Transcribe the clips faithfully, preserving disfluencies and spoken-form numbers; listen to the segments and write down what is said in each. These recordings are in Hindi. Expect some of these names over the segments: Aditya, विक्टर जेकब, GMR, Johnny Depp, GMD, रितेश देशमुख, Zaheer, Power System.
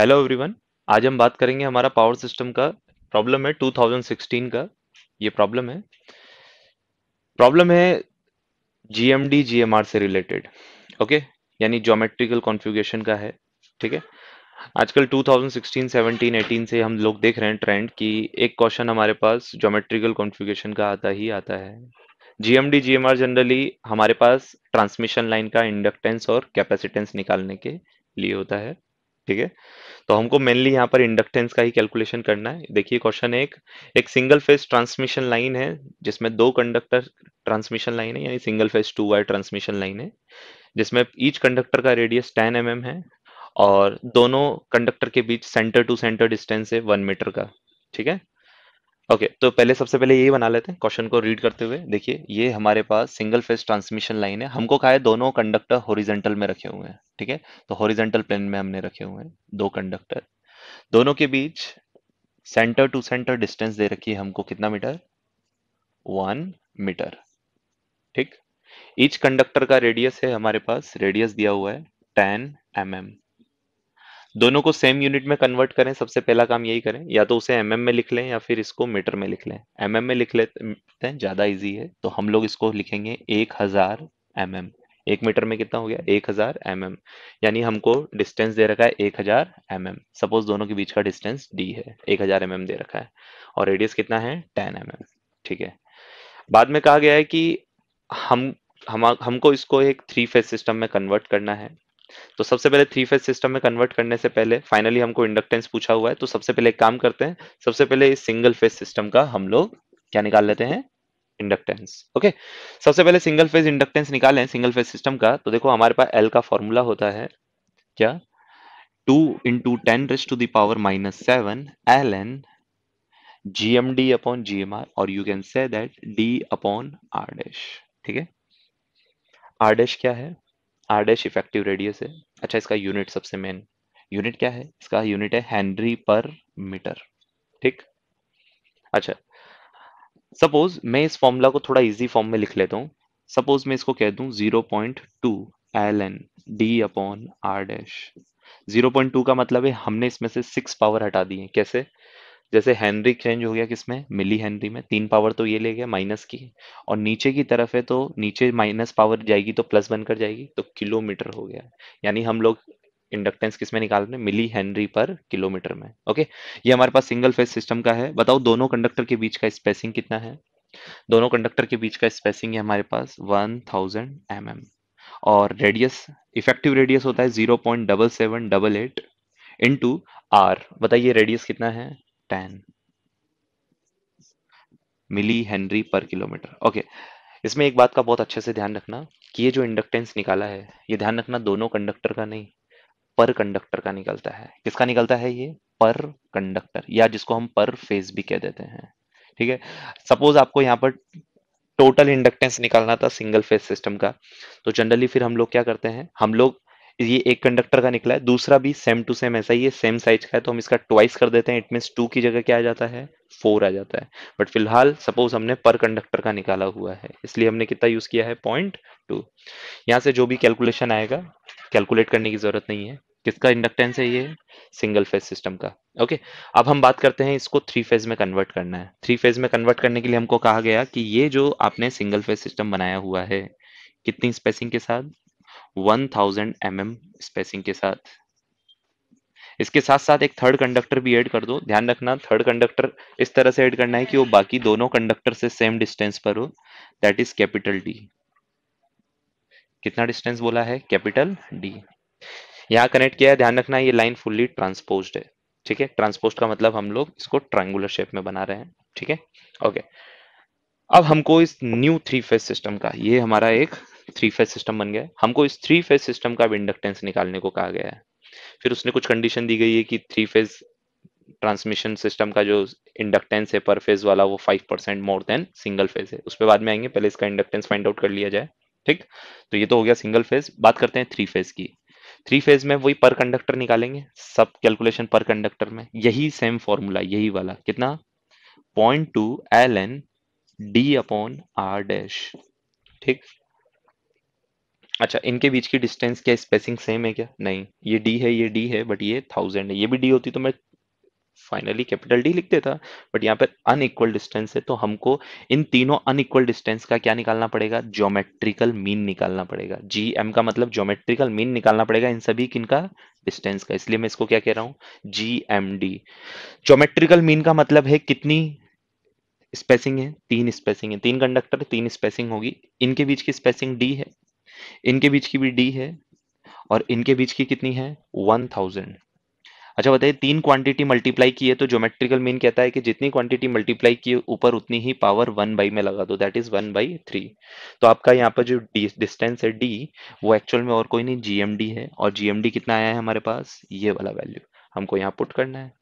हेलो एवरीवन, आज हम बात करेंगे हमारा पावर सिस्टम का प्रॉब्लम है टू थाउजेंड सिक्सटीन का। ये प्रॉब्लम है प्रॉब्लम है जीएमडी जीएमआर से रिलेटेड। ओके, यानी ज्योमेट्रिकल कॉन्फ़िगरेशन का है। ठीक है, आजकल two thousand sixteen, seventeen, eighteen से हम लोग देख रहे हैं ट्रेंड कि एक क्वेश्चन हमारे पास ज्योमेट्रिकल कॉन्फ़िगरेशन का आता ही आता है। जीएमडी जीएमआर जनरली हमारे पास ट्रांसमिशन लाइन का इंडक्टेंस और कैपेसिटेंस निकालने के लिए होता है। ठीक है, तो हमको मेनली यहाँ पर इंडक्टेंस का ही कैलकुलेशन करना है। देखिए क्वेश्चन है, एक एक सिंगल फेज ट्रांसमिशन लाइन है जिसमें दो कंडक्टर ट्रांसमिशन लाइन है, यानी single phase two wire transmission line है, जिसमें ईच कंडक्टर का रेडियस टेन एम एम है और दोनों कंडक्टर के बीच सेंटर टू सेंटर डिस्टेंस है वन मीटर का। ठीक है, ओके okay, तो पहले सबसे पहले यही बना लेते हैं क्वेश्चन को रीड करते हुए। देखिए, ये हमारे पास सिंगल फेज ट्रांसमिशन लाइन है, हमको कहा है दोनों कंडक्टर हॉरिजॉन्टल में रखे हुए हैं। ठीक है, तो हॉरिजॉन्टल प्लेन में हमने रखे हुए हैं दो कंडक्टर, दोनों के बीच सेंटर टू सेंटर डिस्टेंस दे रखी है हमको, कितना मीटर? One metre. ठीक, ईच कंडक्टर का रेडियस है हमारे पास, रेडियस दिया हुआ है टेन एम एम। दोनों को सेम यूनिट में कन्वर्ट करें, सबसे पहला काम यही करें, या तो उसे एमएम में लिख लें या फिर इसको मीटर में लिख लें। एमएम में लिख लेते हैं, ज्यादा इजी है, तो हम लोग इसको लिखेंगे एक हजार एम एम। एक मीटर में कितना हो गया? एक हजार एम एम, यानी हमको डिस्टेंस दे रखा है एक हजार एम एम। सपोज दोनों के बीच का डिस्टेंस डी है, एक हजार एम एम दे रखा है और रेडियस कितना है? Ten M M. ठीक है, बाद में कहा गया है कि हम हम हमको इसको एक थ्री फेज सिस्टम में कन्वर्ट करना है। तो सबसे पहले थ्री फेज सिस्टम में कन्वर्ट करने से पहले फाइनली हमको इंडक्टेंस पूछा हुआ है, तो सबसे पहले एक काम करते हैं, सबसे पहले इस सिंगल फेज सिस्टम का हम लोग क्या निकाल लेते हैं? इंडक्टेंस। ओके, सबसे पहले सिंगल फेज इंडक्टेंस निकालें सिंगल फेज सिस्टम का। तो देखो हमारे पास एल का फॉर्मूला होता है क्या? Two into ten raised to the power minus seven l n G M D upon G M R, और you can say that D upon R dash. ठीक है, आर डैश क्या है? आर डैश इफेक्टिव रेडियस है। अच्छा, इसका यूनिट सबसे मेन यूनिट क्या है? इसका यूनिट है हेनरी पर मीटर। ठीक, अच्छा सपोज मैं इस फॉर्मूला को थोड़ा इजी फॉर्म में लिख लेता हूँ। सपोज मैं इसको कह दूँ zero point two L n D upon R dash. Zero point two का मतलब है हमने इसमें से सिक्स पावर हटा दी है। कैसे? जैसे हेनरी चेंज हो गया किसमें? मिली हेनरी में। तीन पावर तो ये ले गया माइनस की, और नीचे की तरफ है तो नीचे माइनस पावर जाएगी तो प्लस बनकर जाएगी, तो किलोमीटर हो गया। यानी हम लोग इंडक्टेंस किसमें निकाल रहे हैं? मिली हेनरी पर किलोमीटर में। ओके, ये हमारे पास सिंगल फेज सिस्टम का है। बताओ दोनों कंडक्टर के बीच का स्पेसिंग कितना है? दोनों कंडक्टर के बीच का स्पेसिंग है हमारे पास वन थाउजेंड एम एम, और रेडियस इफेक्टिव रेडियस होता है zero point double seven double eight into R. बताइए रेडियस कितना है? Ten millihenry per kilometre. Okay, इसमें एक बात का बहुत अच्छे से ध्यान रखना कि ये जो इंडक्टेंस निकाला है, ये ध्यान रखना दोनों कंडक्टर का नहीं, पर कंडक्टर का निकलता है। किसका निकलता है ये? पर कंडक्टर, या जिसको हम पर फेज भी कह देते हैं। ठीक है, सपोज आपको यहाँ पर टोटल इंडक्टेंस निकालना था सिंगल फेज सिस्टम का, तो जनरली फिर हम लोग क्या करते हैं, हम लोग ये एक कंडक्टर का निकला है, दूसरा भी सेम टू सेम ऐसा ही है, सेम साइज का है, तो हम इसका ट्वाइस कर देते हैं। इट मींस टू की जगह क्या आ जाता है? फोर आ जाता है। बट फिलहाल सपोज हमने पर कंडक्टर का निकाला हुआ है, इसलिए हमने कितना यूज किया है? Point two. यहाँ से जो भी कैलकुलेशन आएगा कैलकुलेट करने की जरूरत नहीं है। किसका इंडक्टेंस है ये? सिंगल फेज सिस्टम का। ओके, अब हम बात करते हैं इसको थ्री फेज में कन्वर्ट करना है। थ्री फेज में कन्वर्ट करने के लिए हमको कहा गया कि ये जो आपने सिंगल फेज सिस्टम बनाया हुआ है, कितनी स्पेसिंग के साथ? One thousand m m spacing के साथ। इसके साथ साथ एक थर्ड कंडक्टर भी ऐड कर दो। ध्यान रखना थर्ड कंडक्टर इस तरह से ऐड करना है कि वो बाकी दोनों कंडक्टर से सेम डिस्टेंस पर हो, दैट इज कैपिटल डी। कितना डिस्टेंस बोला है? Capital D. यहाँ कनेक्ट किया है, ध्यान रखना ये लाइन फुल्ली ट्रांसपोज्ड है। ठीक है, ट्रांसपोज्ड का मतलब हम लोग इसको ट्रायंगुलर शेप में बना रहे हैं। ठीक है, ओके, अब हमको इस न्यू थ्री फेज सिस्टम का, ये हमारा एक थ्री फेज सिस्टम बन गया है, हमको इस थ्री फेज सिस्टम का इंडक्टेंस निकालने को कहा गया है। फिर उसने कुछ कंडीशन दी गई है कि थ्री फेज ट्रांसमिशन सिस्टम का जो इंडक्टेंस है पर फेज वाला वो five percent more than single phase है। उस पर बाद में आएंगे, पहले इसका इंडक्टेंस फाइंड आउट कर लिया जाए। ठीक, तो ये तो हो गया सिंगल फेज। बात करते हैं थ्री फेज की। थ्री फेज में वही पर कंडक्टर निकालेंगे, सब कैलकुलेशन पर कंडक्टर में, यही सेम फॉर्मूला, यही वाला, कितना? Point two L n D upon R dash. ठीक, अच्छा, इनके बीच की डिस्टेंस क्या स्पेसिंग सेम है क्या? नहीं, ये डी है, ये डी है, बट ये थाउजेंड है। ये भी डी होती तो मैं फाइनली कैपिटल डी लिख देता, बट यहाँ पर अनइक्वल डिस्टेंस है, तो हमको इन तीनों अनइक्वल डिस्टेंस का क्या निकालना पड़ेगा? ज्योमेट्रिकल मीन निकालना पड़ेगा। जी एम का मतलब ज्योमेट्रिकल मीन निकालना पड़ेगा इन सभी किनका? डिस्टेंस का। इसलिए मैं इसको क्या कह रहा हूँ? G M D. Geometrical mean का मतलब है कितनी स्पेसिंग है? तीन स्पेसिंग है, तीन कंडक्टर तीन स्पेसिंग होगी। इनके बीच की स्पेसिंग डी है, इनके बीच की भी डी है, और इनके बीच की कितनी है? One thousand. अच्छा बताइए, तीन क्वांटिटी मल्टीप्लाई की है तो ज्योमेट्रिकल मीन कहता है कि जितनी क्वांटिटी मल्टीप्लाई की ऊपर उतनी ही पावर वन बाई में लगा दो, that is one by three. तो आपका यहाँ पर जो डिस्टेंस है डी, वो एक्चुअल में और कोई नहीं जीएमडी है, और जीएमडी कितना आया है हमारे पास? ये वाला वैल्यू हमको यहाँ पुट करना है।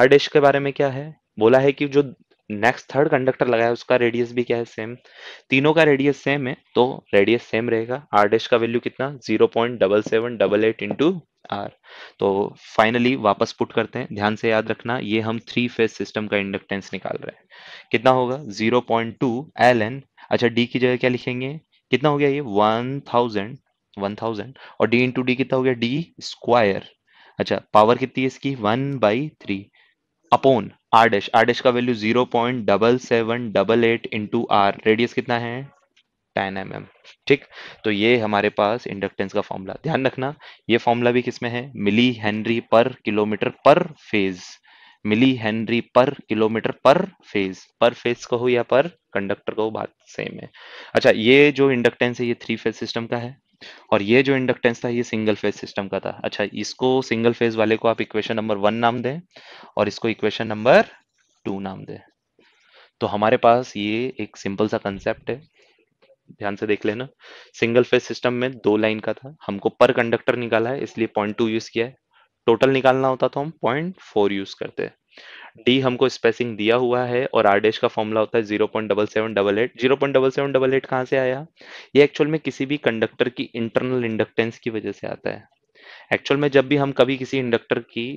आर डैश के बारे में क्या है? बोला है कि जो नेक्स्ट थर्ड कंडक्टर लगाया उसका रेडियस भी क्या है? सेम। तीनों का रेडियस सेम है तो रेडियस सेम रहेगा। आर डैश का वैल्यू कितना? Zero point double seven double eight into R. तो फाइनली वापस पुट करते हैं, ध्यान से याद रखना, ये हम थ्री फेज सिस्टम का इंडक्टेंस निकाल रहे हैं। कितना होगा? Zero point two L N. अच्छा, डी की जगह क्या लिखेंगे? कितना हो गया ये? वन थाउजेंड वन थाउजेंड, और डी इंटू डी कितना हो गया? D square. अच्छा, पावर कितनी है इसकी? One by three upon R dash. R dash का value zero point double seven double eight into R. Radius कितना है? Ten M M. ठीक, तो ये हमारे पास इंडक्टेंस का फॉर्मूला। ध्यान रखना, ये फॉर्मूला भी किसमें है? Millihenry per kilometre per phase. Millihenry per kilometre per phase, per phase कहो या पर कंडक्टर कहो, बात सेम है। अच्छा, ये जो इंडक्टेंस है ये थ्री फेज सिस्टम का है, और ये जो इंडक्टेंस था ये सिंगल फेज सिस्टम का था। अच्छा, इसको सिंगल फेज वाले को आप इक्वेशन नंबर वन नाम दें और इसको इक्वेशन नंबर टू नाम दें। तो हमारे पास ये एक सिंपल सा कंसेप्ट है, ध्यान से देख लेना। सिंगल फेज सिस्टम में दो लाइन का था, हमको पर कंडक्टर निकाला है इसलिए पॉइंट टू यूज किया है। टोटल निकालना होता तो हम पॉइंट फोर यूज करते हैं। डी हमको स्पेसिंग दिया हुआ है, और आर डैश का फॉर्मूला होता है zero point double seven double eight. Zero point double seven double eight कहाँ से आया? ये एक्चुअल में किसी भी कंडक्टर की इंटरनल इंडक्टेंस की वजह से आता है। एक्चुअल में जब भी हम कभी किसी इंडक्टर की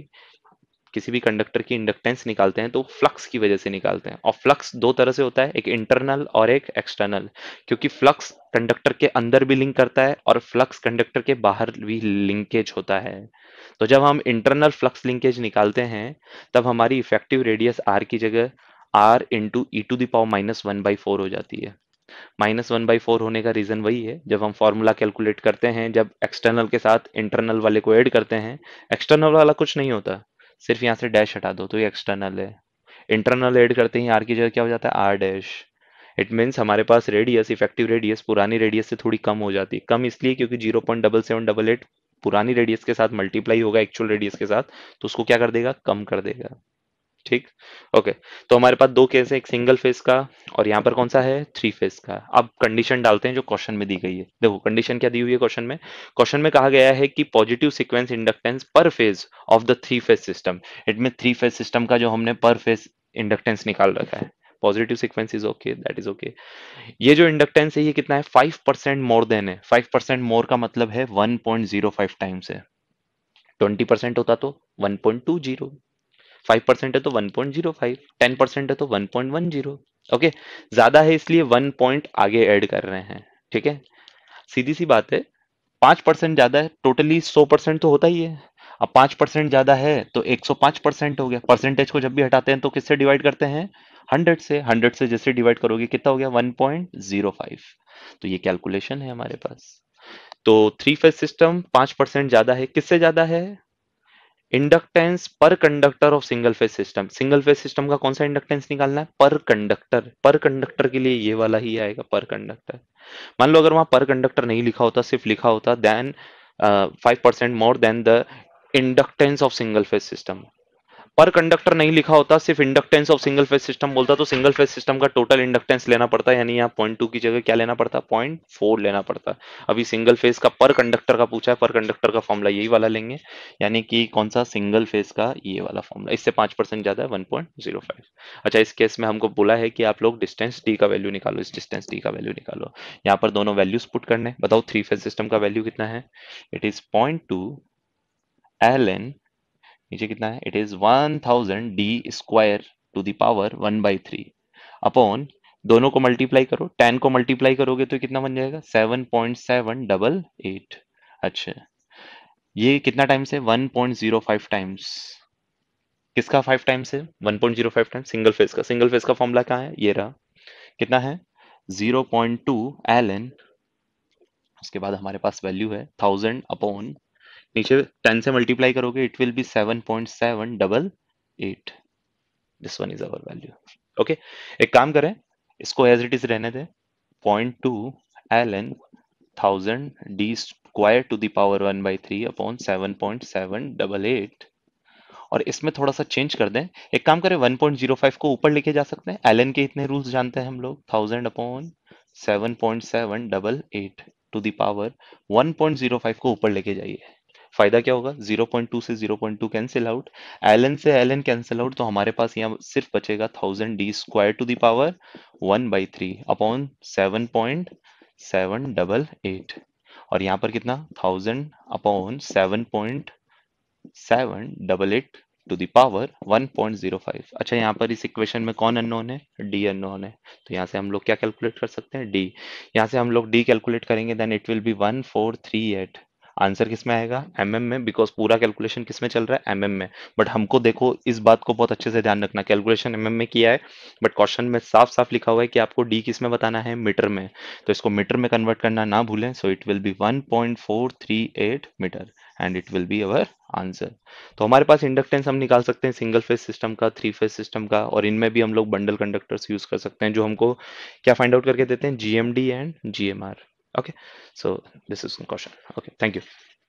किसी भी कंडक्टर की इंडक्टेंस निकालते हैं तो फ्लक्स की वजह से निकालते हैं, और फ्लक्स दो तरह से होता है, एक इंटरनल और एक एक्सटर्नल, क्योंकि फ्लक्स कंडक्टर के अंदर भी लिंक करता है और फ्लक्स कंडक्टर के बाहर भी लिंकेज होता है। तो जब हम इंटरनल फ्लक्स लिंकेज निकालते हैं तब हमारी इफेक्टिव रेडियस आर की जगह R into E to the power minus one by four हो जाती है। माइनस वन बाई फोर होने का रीजन वही है, जब हम फॉर्मूला कैलकुलेट करते हैं, जब एक्सटर्नल के साथ इंटरनल वाले को ऐड करते हैं, एक्सटर्नल वाला कुछ नहीं होता, सिर्फ यहाँ से डैश हटा दो तो ये एक्सटर्नल है। इंटरनल ऐड करते ही आर की जगह क्या हो जाता है? Are dash. इट मीन्स हमारे पास रेडियस, इफेक्टिव रेडियस पुरानी रेडियस से थोड़ी कम हो जाती है। कम इसलिए क्योंकि zero point double seven double eight पुरानी रेडियस के साथ मल्टीप्लाई होगा एक्चुअल रेडियस के साथ, तो उसको क्या कर देगा? कम कर देगा। ठीक, ओके। तो हमारे पास दो केस है, एक सिंगल फेज का और यहाँ पर कौन सा है? थ्री फेज का। अब कंडीशन डालते हैं जो क्वेश्चन में दी गई है। देखो कंडीशन क्या दी हुई है क्वेश्चन में? क्वेश्चन में कहा गया है कि positive sequence inductance per phase of the three phase system. It mean three phase system का जो हमने पर फेज इंडक्टेंस निकाल रखा है, positive sequence is okay, that is okay. ये जो इंडक्टेंस है ये कितना है? फाइव परसेंट मोर देन है। फाइव परसेंट मोर का मतलब है one point zero five times है। ट्वेंटी परसेंट होता तो one point two zero, five percent है तो one point zero five, ten percent है तो one point one zero. Okay, ज्यादा है इसलिए वन पॉइंट आगे ऐड कर रहे हैं। ठीक है, सीधी सी बात है, पाँच परसेंट ज्यादा है, टोटली सौ परसेंट तो होता ही है। अब पाँच परसेंट ज्यादा है तो एक सौ पाँच परसेंट हो गया। परसेंटेज को जब भी हटाते हैं तो किससे डिवाइड करते हैं? हंड्रेड से। हंड्रेड से जैसे डिवाइड करोगे कितना हो गया? One point zero five. तो ये कैलकुलेशन है हमारे पास। तो थ्री फेज सिस्टम पाँच परसेंट ज्यादा है, किससे ज्यादा है? Inductance per conductor of single phase system. Single phase system का कौन सा इंडक्टेंस निकालना है? पर कंडक्टर। पर कंडक्टर के लिए ये वाला ही आएगा, पर कंडक्टर। मान लो अगर वहां पर कंडक्टर नहीं लिखा होता, सिर्फ लिखा होता than five percent more than the inductance of single phase system. पर कंडक्टर नहीं लिखा होता, सिर्फ inductance of single phase system बोलता, तो सिंगल फेज सिस्टम का टोटल इंडक्टेंस लेना पड़ता, यानी यहाँ पॉइंट टू की जगह क्या लेना पड़ता? पॉइंट फोर लेना पड़ता। अभी सिंगल फेज का पर कंडक्टर का पूछा है, पर कंडक्टर का फॉर्मूला यही वाला लेंगे, यानी कि कौन सा? सिंगल फेज का ये वाला फॉर्मूला। इससे पाँच परसेंट ज्यादा है, वन पॉइंट जीरो फाइव। अच्छा, इस केस में हमको बोला है कि आप लोग डिस्टेंस डी का वैल्यू निकालो, इस डिस्टेंस डी का वैल्यू निकालो। यहाँ पर दोनों वैल्यूज पुट करने। बताओ थ्री फेज सिस्टम का वैल्यू कितना है? It is point two L N, नीचे कितना है? It is one thousand D square to the power one by three upon दोनों को मल्टीप्लाई करो, टेन को मल्टीप्लाई करोगे तो कितना बन जाएगा seven point seven double eight. अच्छा ये कितना टाइम्स है, one point zero five times. किसका फाइव टाइम्स है, one point zero five times single phase का। सिंगल फेज का फॉर्मूला कहाँ है, ये रहा, कितना है zero point two L N, उसके बाद हमारे पास वैल्यू है थाउजेंड अपॉन नीचे टेन से मल्टीप्लाई करोगे it will be seven point seven double eight. This one is our value. Okay एक काम करें इसको एज इट इज रहने दें, point two L N thousand D square to the power one by three upon seven point seven double eight, और इसमें थोड़ा सा चेंज कर दें। एक काम करें वन पॉइंट ज़ीरो फाइव को ऊपर लेके जा सकते हैं, एल एन के इतने रूल्स जानते हैं हम लोग, thousand upon seven point seven double eight to the power one point zero five को ऊपर लेके जाइए। फायदा क्या होगा, ज़ीरो पॉइंट टू से zero point two cancel out, ln से ln कैंसिल आउट, तो हमारे पास यहाँ सिर्फ बचेगा thousand D square to the power one by three upon seven point seven double eight, और यहाँ पर कितना thousand upon seven point seven double eight to the power one point zero five. अच्छा यहाँ पर इस इक्वेशन में कौन अननोन है, डी अननोन है, तो यहाँ से हम लोग क्या कैलकुलेट कर सकते हैं, डी। यहाँ से हम लोग डी कैलकुलेट करेंगे, then it will be one four three eight. Answer किसमें आएगा, एम एम में, बिकॉज पूरा कैलकुलेशन किसमें चल रहा है, एम एम में। बट हमको देखो इस बात को बहुत अच्छे से ध्यान रखना, कैलकुलेशन एम एम में किया है बट क्वेश्चन में साफ साफ लिखा हुआ है कि आपको डी किसमें बताना है, मीटर में, तो इसको मीटर में कन्वर्ट करना ना भूलें। So it will be one point four three eight metre and it will be our answer. तो हमारे पास इंडक्टेंस हम निकाल सकते हैं सिंगल फेज सिस्टम का, थ्री फेज सिस्टम का, और इनमें भी हम लोग बंडल कंडक्टर्स यूज कर सकते हैं जो हमको क्या फाइंड आउट करके देते हैं, G M D and G M R. Okay, so this is some question. Okay, thank you.